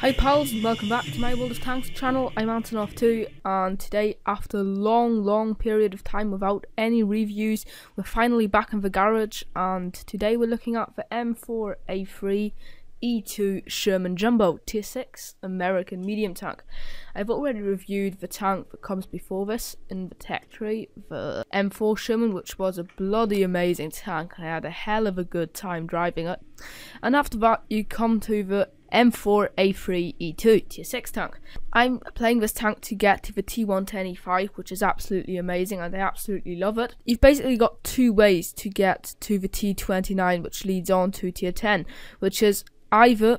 Hi pals and welcome back to my World of Tanks channel. I'm Antonov2 and today, after a long period of time without any reviews, we're finally back in the garage, and today we're looking at the M4A3E2 Sherman Jumbo Tier 6 American medium tank. I've already reviewed the tank that comes before this in the tech tree, the M4 Sherman, which was a bloody amazing tank. I had a hell of a good time driving it. And after that you come to the M4A3E2 Tier 6 tank. I'm playing this tank to get to the T110E5, which is absolutely amazing and I absolutely love it. You've basically got two ways to get to the T29, which leads on to Tier 10, which is either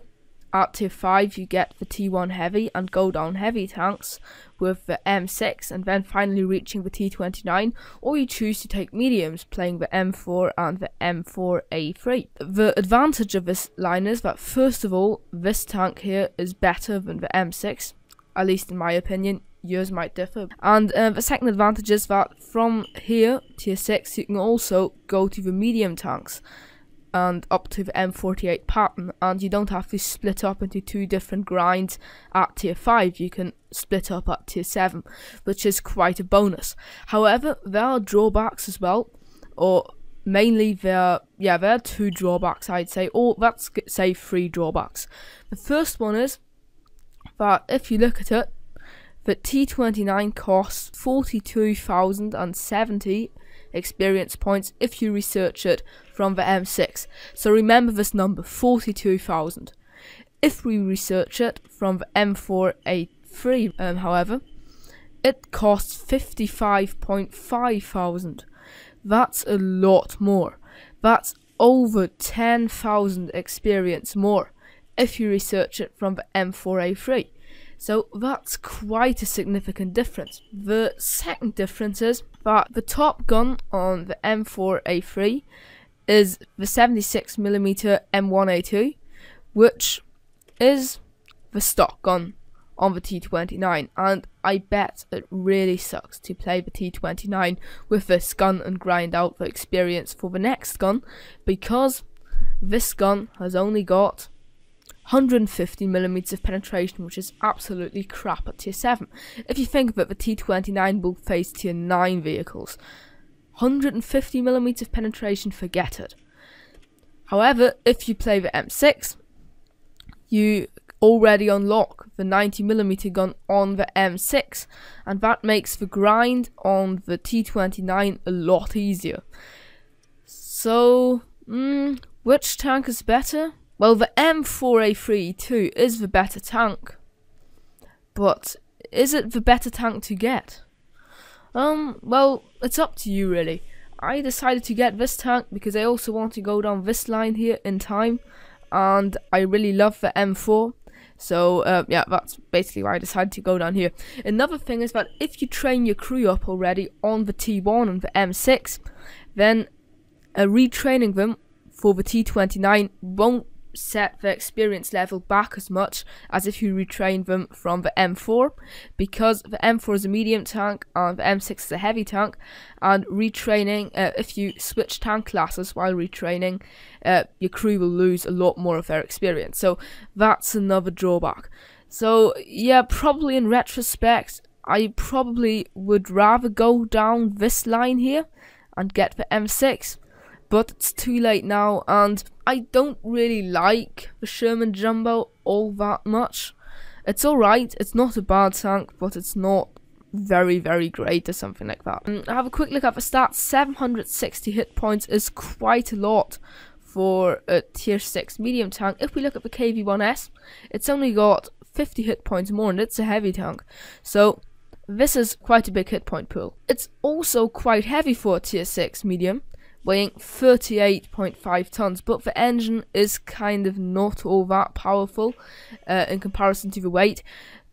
at Tier 5 you get the T1 Heavy and go down heavy tanks with the M6 and then finally reaching the T29, or you choose to take mediums playing the M4 and the M4A3. The advantage of this line is that, first of all, this tank here is better than the M6, at least in my opinion. Yours might differ. And the second advantage is that from here, Tier 6, you can also go to the medium tanks and up to the M48 pattern, and you don't have to split up into two different grinds at Tier 5, you can split up at Tier 7, which is quite a bonus. However, there are drawbacks as well, or mainly there are two drawbacks, I'd say, or let's say three drawbacks. The first one is that if you look at it, the T29 costs 42,070 experience points if you research it from the M6. So remember this number, 42,000. If we research it from the M4A3, however, it costs 55,500. That's a lot more. That's over 10,000 experience more if you research it from the M4A3. So that's quite a significant difference. The second difference is that the top gun on the M4A3 is the 76mm M1A2, which is the stock gun on the T29, and I bet it really sucks to play the T29 with this gun and grind out the experience for the next gun, because this gun has only got 150mm of penetration, which is absolutely crap at Tier 7. If you think that the T29 will face Tier 9 vehicles, 150mm of penetration, forget it. However, if you play the M6, you already unlock the 90mm gun on the M6, and that makes the grind on the T29 a lot easier. So, which tank is better? Well, the M4A3E2 is the better tank, but is it the better tank to get? Well, it's up to you really. I decided to get this tank because I also want to go down this line here in time, and I really love the M4, so yeah, that's basically why I decided to go down here. Another thing is that if you train your crew up already on the T1 and the M6, then retraining them for the T29 won't set the experience level back as much as if you retrain them from the M4, because the M4 is a medium tank and the M6 is a heavy tank, and retraining, if you switch tank classes while retraining, your crew will lose a lot more of their experience, so that's another drawback. So yeah, probably in retrospect I probably would rather go down this line here and get the M6, but it's too late now, and I don't really like the Sherman Jumbo all that much. It's alright, it's not a bad tank, but it's not very great or something like that. And have a quick look at the stats. 760 hit points is quite a lot for a Tier 6 medium tank. If we look at the KV-1S, it's only got 50 hit points more, and it's a heavy tank. So this is quite a big hit point pool. It's also quite heavy for a Tier 6 medium, weighing 38.5 tons, but the engine is kind of not all that powerful in comparison to the weight,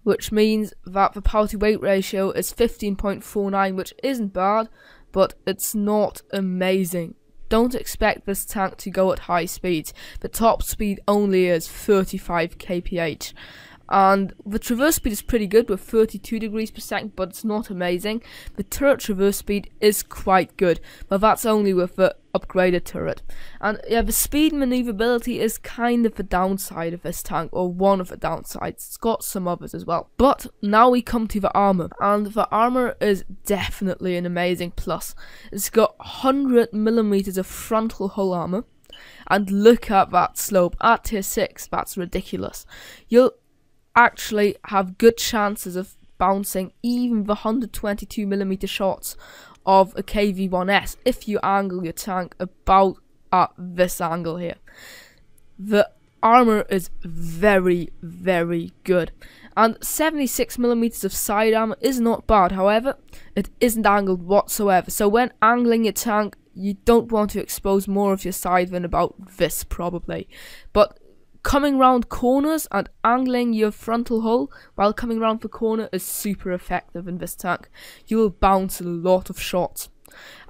which means that the power to weight ratio is 15.49, which isn't bad, but it's not amazing. Don't expect this tank to go at high speeds. The top speed only is 35 kph, and the traverse speed is pretty good with 32 degrees per second, but it's not amazing. The turret traverse speed is quite good, but that's only with the upgraded turret. And yeah, the speed maneuverability is kind of the downside of this tank, or one of the downsides. It's got some others as well. But now we come to the armor, and the armor is definitely an amazing plus. It's got 100mm of frontal hull armor, and look at that slope. At tier 6, that's ridiculous. You'll actually have good chances of bouncing even the 122mm shots of a KV-1S if you angle your tank about at this angle here. The armor is very, very good, and 76mm of side armor is not bad. However, it isn't angled whatsoever, so when angling your tank, you don't want to expose more of your side than about this probably. But coming round corners and angling your frontal hull while coming round the corner is super effective in this tank. You will bounce a lot of shots.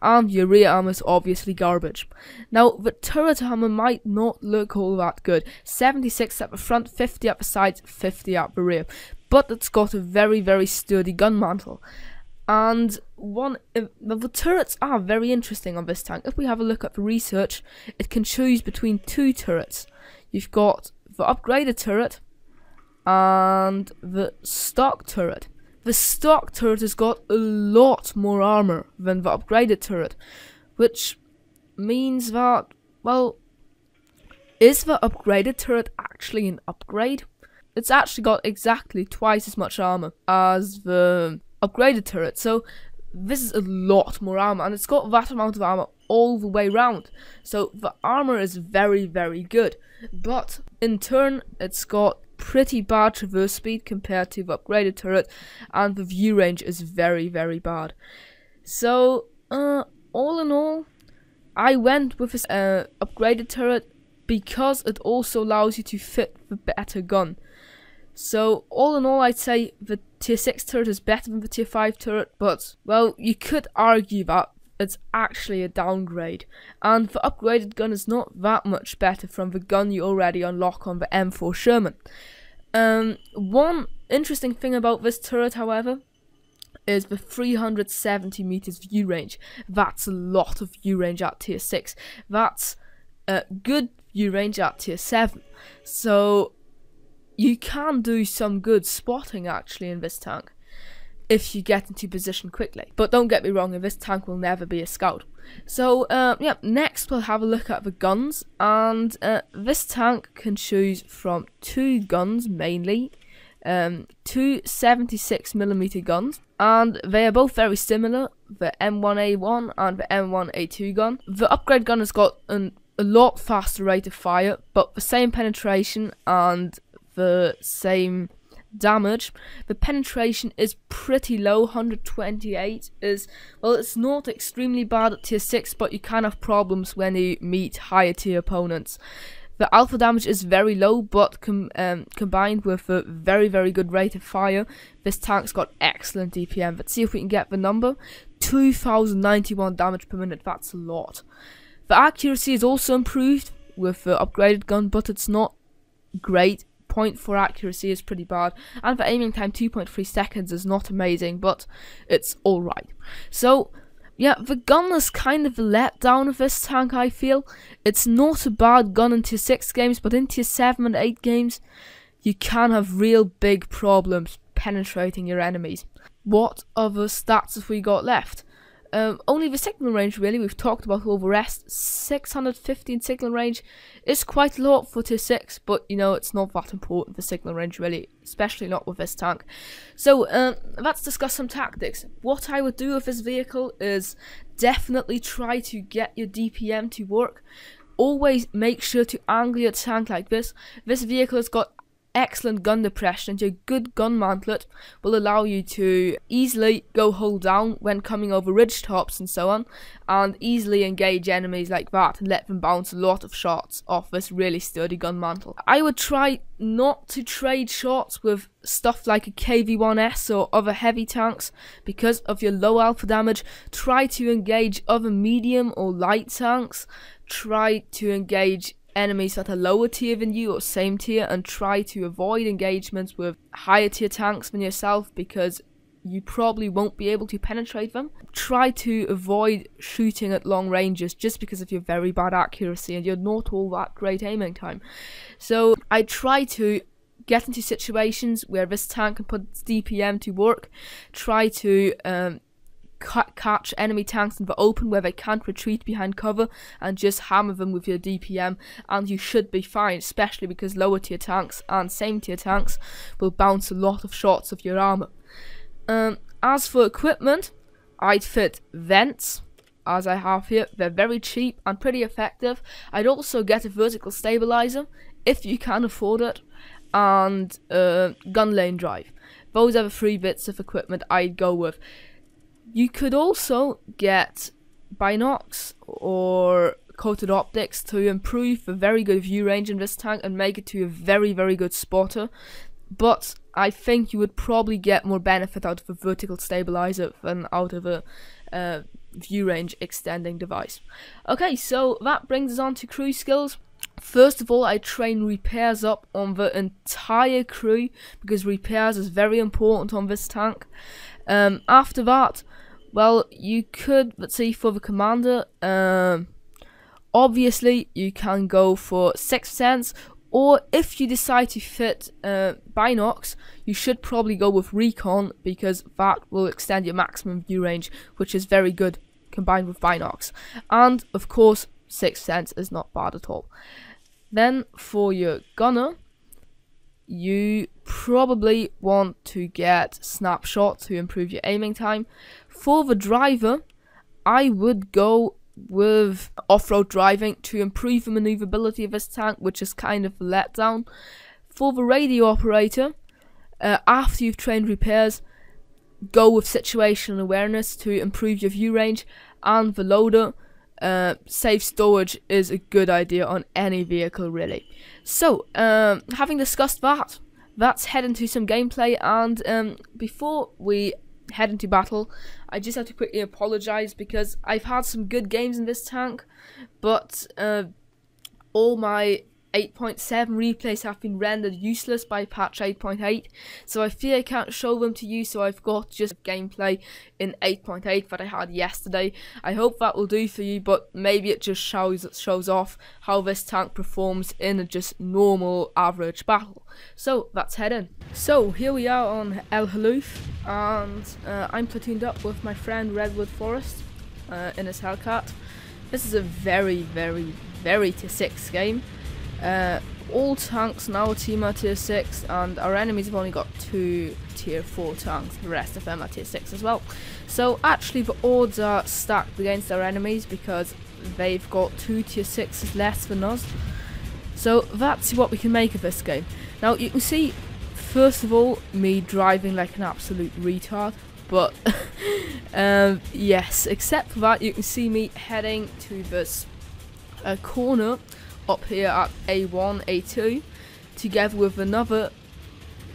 And your rear armor is obviously garbage. Now, the turret armor might not look all that good. 76 at the front, 50 at the sides, 50 at the rear. But it's got a very, very sturdy gun mantle. And the turrets are very interesting on this tank. If we have a look at the research, it can choose between two turrets. You've got the upgraded turret and the stock turret. The stock turret has got a lot more armor than the upgraded turret, which means that, well, is the upgraded turret actually an upgrade? It's actually got exactly twice as much armor as the upgraded turret, so this is a lot more armor, and it's got that amount of armor all the way round. So the armor is very, very good, but in turn it's got pretty bad traverse speed compared to the upgraded turret, and the view range is very, very bad. So all in all, I went with this upgraded turret because it also allows you to fit the better gun. So all in all, I'd say the tier 6 turret is better than the tier 5 turret, but, well, you could argue that it's actually a downgrade. And the upgraded gun is not that much better from the gun you already unlock on the M4 Sherman. One interesting thing about this turret, however, is the 370 meters view range. That's a lot of view range at tier 6. That's a good view range at tier 7. So you can do some good spotting actually in this tank if you get into position quickly. But don't get me wrong, this tank will never be a scout. So yeah, next we'll have a look at the guns, and this tank can choose from two guns mainly, two 76mm guns, and they are both very similar, the M1A1 and the M1A2 gun. The upgrade gun has got a lot faster rate of fire, but the same penetration and the same damage. The penetration is pretty low, 128 is, well, it's not extremely bad at tier 6, but you can have problems when you meet higher tier opponents. The alpha damage is very low, but combined with a very, very good rate of fire, this tank's got excellent DPM. Let's see if we can get the number. 2091 damage per minute, that's a lot. The accuracy is also improved with the upgraded gun, but it's not great. 0.4 accuracy is pretty bad, and the aiming time 2.3 seconds is not amazing, but it's alright. So yeah, the gun is kind of a letdown of this tank, I feel. It's not a bad gun in tier 6 games, but in tier 7 and 8 games you can have real big problems penetrating your enemies. What other stats have we got left? Only the signal range, really. We've talked about all the rest. 615 signal range is quite a lot for tier 6, but you know, it's not that important, the signal range, really, especially not with this tank. So let's discuss some tactics. What I would do with this vehicle is definitely try to get your DPM to work. Always make sure to angle your tank like this. This vehicle has got excellent gun depression, and your good gun mantlet will allow you to easily go hull down when coming over ridge tops and so on, and easily engage enemies like that and let them bounce a lot of shots off this really sturdy gun mantle. I would try not to trade shots with stuff like a KV-1S or other heavy tanks because of your low alpha damage. Try to engage other medium or light tanks. Try to engage enemies that are lower tier than you or same tier, and try to avoid engagements with higher tier tanks than yourself because you probably won't be able to penetrate them. Try to avoid shooting at long ranges just because of your very bad accuracy and you're not all that great aiming time. So I try to get into situations where this tank can put its DPM to work, try to catch enemy tanks in the open where they can't retreat behind cover and just hammer them with your DPM, and you should be fine, especially because lower tier tanks and same tier tanks will bounce a lot of shots of your armor. As for equipment, I'd fit vents, as I have here. They're very cheap and pretty effective. I'd also get a vertical stabilizer if you can afford it, and gun lane drive. Those are the three bits of equipment I'd go with. You could also get binocs or coated optics to improve the very good view range in this tank and make it to a very, very good spotter, but I think you would probably get more benefit out of a vertical stabilizer than out of a view range extending device. Okay, so that brings us on to crew skills. First of all, I train repairs up on the entire crew because repairs is very important on this tank. After that, well, you could, let's see, for the commander, obviously you can go for sixth sense, or if you decide to fit binocs, you should probably go with recon because that will extend your maximum view range, which is very good combined with binocs. And of course, sixth sense is not bad at all. Then for your gunner, you probably want to get snapshot to improve your aiming time. For the driver, I would go with off-road driving to improve the maneuverability of this tank, which is kind of a letdown. For the radio operator, after you've trained repairs, go with situational awareness to improve your view range. And the loader, safe storage is a good idea on any vehicle, really. So, having discussed that, let's head into some gameplay. And before we head into battle, I just have to quickly apologize because I've had some good games in this tank, but all my 8.7 replays have been rendered useless by patch 8.8, so I fear I can't show them to you, so I've got just gameplay in 8.8 that I had yesterday. I hope that will do for you, but maybe it just shows off how this tank performs in a just normal average battle. So let's head in. So here we are on El Haloof, and I'm platooned up with my friend Redwood Forest in his Hellcat. This is a very, very, very tier 6 game. All tanks now team are tier 6, and our enemies have only got 2 tier 4 tanks, the rest of them are tier 6 as well. So actually the odds are stacked against our enemies because they've got 2 tier 6s less than us. So that's what we can make of this game. Now you can see, first of all, me driving like an absolute retard, but yes, except for that you can see me heading to this corner up here at A1A2 together with another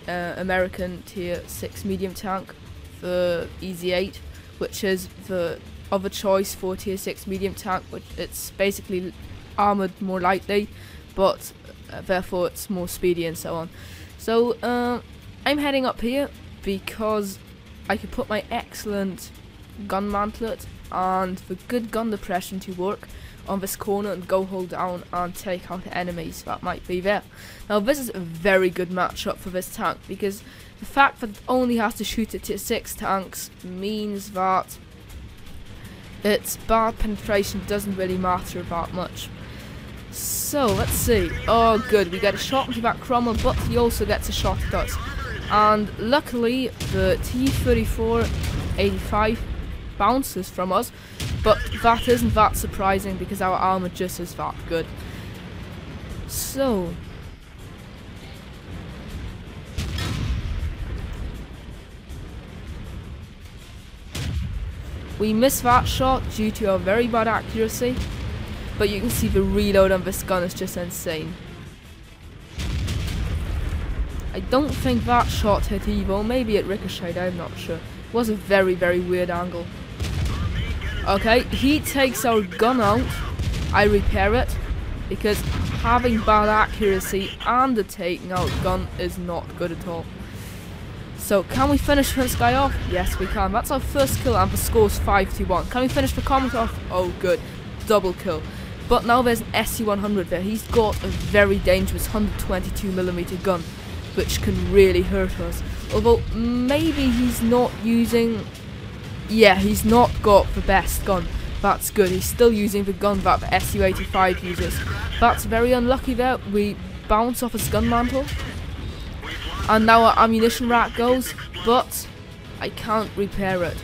American tier 6 medium tank, the EZ8, which is the other choice for tier 6 medium tank, which it's basically armoured more lightly, but therefore it's more speedy and so on. So I'm heading up here because I could put my excellent gun mantlet and the good gun depression to work on this corner and go hold down and take out the enemies that might be there. Now this is a very good matchup for this tank because the fact that it only has to shoot at tier 6 tanks means that its bad penetration doesn't really matter that much. So let's see. Oh good, we get a shot into that Cromwell, but he also gets a shot at us. And luckily the T-34-85 bounces from us, but that isn't that surprising because our armor just is that good. So we missed that shot due to our very bad accuracy, but you can see the reload on this gun is just insane. I don't think that shot hit either, maybe it ricocheted, I'm not sure. It was a very, very weird angle. Okay, he takes our gun out, I repair it, because having bad accuracy and the taking out gun is not good at all. So can we finish this guy off? Yes we can. That's our first kill and the score's 5-1. Can we finish the comet off? Oh good, double kill. But now there's an SU-100 there. He's got a very dangerous 122mm gun, which can really hurt us. Although maybe he's not using... yeah, he's not got the best gun. That's good. He's still using the gun that the SU-85 uses. That's very unlucky there. We bounce off his gun mantle. And now our ammunition rack goes, but I can't repair it.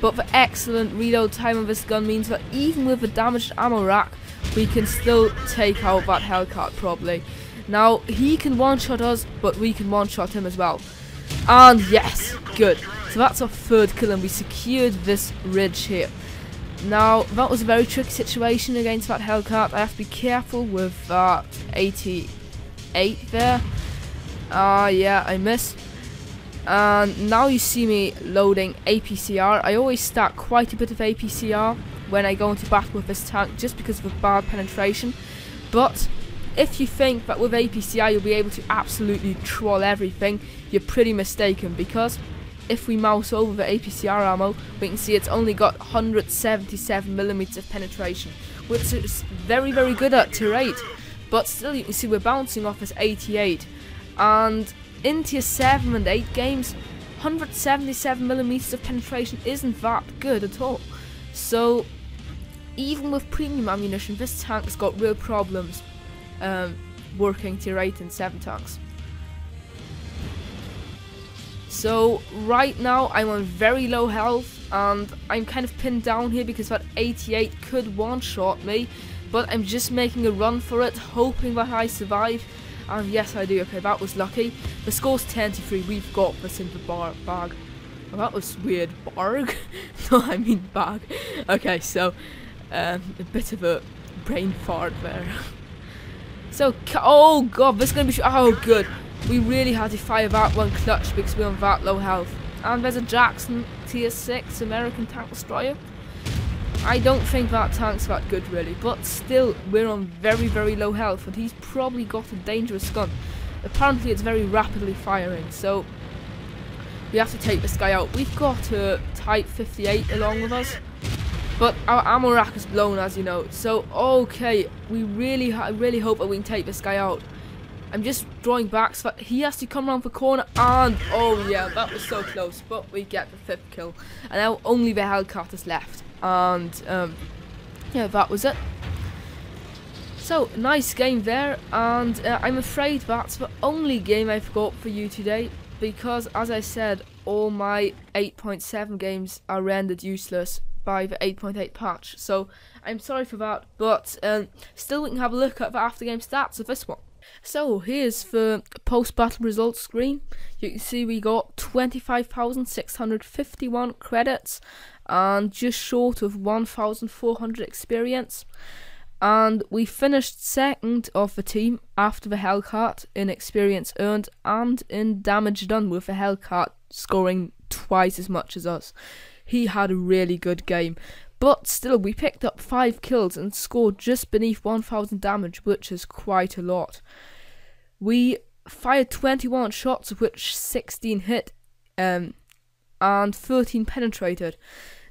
But the excellent reload time of this gun means that even with the damaged ammo rack, we can still take out that Hellcat probably. Now, he can one-shot us, but we can one-shot him as well. And yes, good. So that's our third kill and we secured this ridge here. Now, that was a very tricky situation against that Hellcat. I have to be careful with that 88 there. Yeah, I missed. And now you see me loading APCR. I always stack quite a bit of APCR when I go into battle with this tank just because of the bad penetration. But if you think that with APCR you'll be able to absolutely troll everything, you're pretty mistaken, because if we mouse over the APCR ammo, we can see it's only got 177mm of penetration, which is very, very good at tier 8. But still, you can see we're bouncing off as 88. And in tier 7 and 8 games, 177mm of penetration isn't that good at all. So, even with premium ammunition, this tank's got real problems working tier 8 and 7 tanks. So right now I'm on very low health and I'm kind of pinned down here because that 88 could one-shot me, but I'm just making a run for it, hoping that I survive, and yes I do. Okay, that was lucky. The score's 10-3, we've got this in the bag. Oh, that was weird, barg? No, I mean bag. Okay, so a bit of a brain fart there. So, oh god, this is going to be, oh good. We really had to fire that one clutch because we're on that low health. And there's a Jackson tier 6 American tank destroyer. I don't think that tank's that good really, but still we're on very, very low health and he's probably got a dangerous gun. Apparently it's very rapidly firing, so we have to take this guy out. We've got a Type 58 along with us, but our ammo rack is blown as you know. So okay, we really, I really hope that we can take this guy out. I'm just drawing back so that he has to come around the corner, and oh yeah, that was so close, but we get the fifth kill. And now only the Hellcat is left, and yeah, that was it. So, nice game there, and I'm afraid that's the only game I've got for you today, because as I said, all my 8.7 games are rendered useless by the 8.8 patch, so I'm sorry for that, but still we can have a look at the after game stats of this one. So here's the post-battle results screen. You can see we got 25,651 credits and just short of 1,400 experience. And we finished second of the team after the Hellcat in experience earned and in damage done, with the Hellcat scoring twice as much as us. He had a really good game. But still, we picked up 5 kills and scored just beneath 1,000 damage, which is quite a lot. We fired 21 shots, of which 16 hit and 13 penetrated.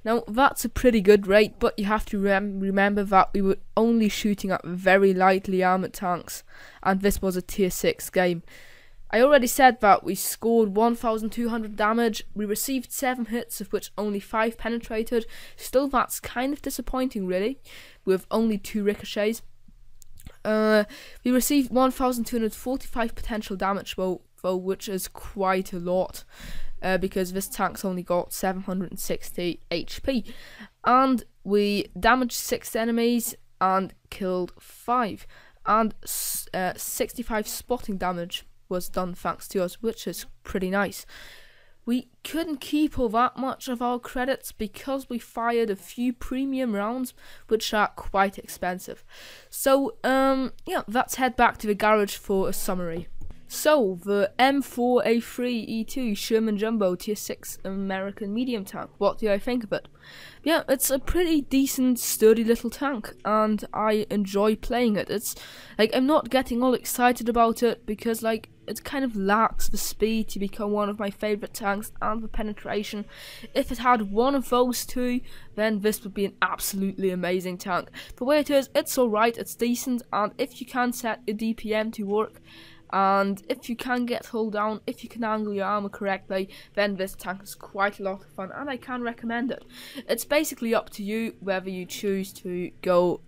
Now, that's a pretty good rate, but you have to remember that we were only shooting at very lightly armoured tanks, and this was a tier 6 game. I already said that we scored 1,200 damage, we received 7 hits of which only 5 penetrated. Still, that's kind of disappointing really, with only 2 ricochets. We received 1,245 potential damage though, which is quite a lot, because this tank's only got 760 HP. And we damaged 6 enemies and killed 5, and 65 spotting damage was done thanks to us, which is pretty nice. We couldn't keep all that much of our credits because we fired a few premium rounds which are quite expensive. So yeah, let's head back to the garage for a summary. So, the M4A3E2 Sherman Jumbo Tier 6 American medium tank, what do I think of it? Yeah, it's a pretty decent, sturdy little tank, and I enjoy playing it. It's, like, I'm not getting all excited about it, because, like, it kind of lacks the speed to become one of my favourite tanks and the penetration. If it had one of those two, then this would be an absolutely amazing tank. The way it is, it's alright, it's decent, and if you can set your DPM to work, and if you can get hull down, if you can angle your armor correctly, then this tank is quite a lot of fun, and I can recommend it. It's basically up to you whether you choose to go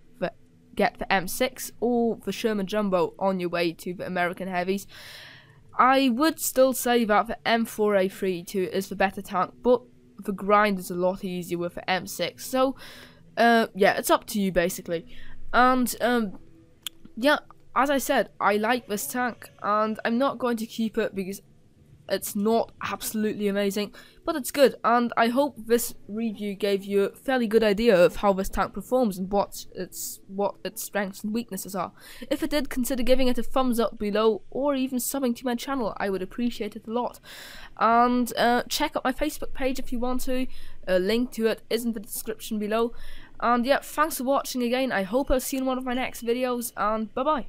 get the M6 or the Sherman Jumbo on your way to the American heavies. I would still say that the M4A3E2 is the better tank, but the grind is a lot easier with the M6. So, yeah, it's up to you basically. And, yeah. As I said, I like this tank, and I'm not going to keep it because it's not absolutely amazing, but it's good, and I hope this review gave you a fairly good idea of how this tank performs and what its strengths and weaknesses are. If it did, consider giving it a thumbs up below, or even subbing to my channel, I would appreciate it a lot. And check out my Facebook page if you want to, a link to it is in the description below. And yeah, thanks for watching again, I hope I'll see you in one of my next videos, and bye bye.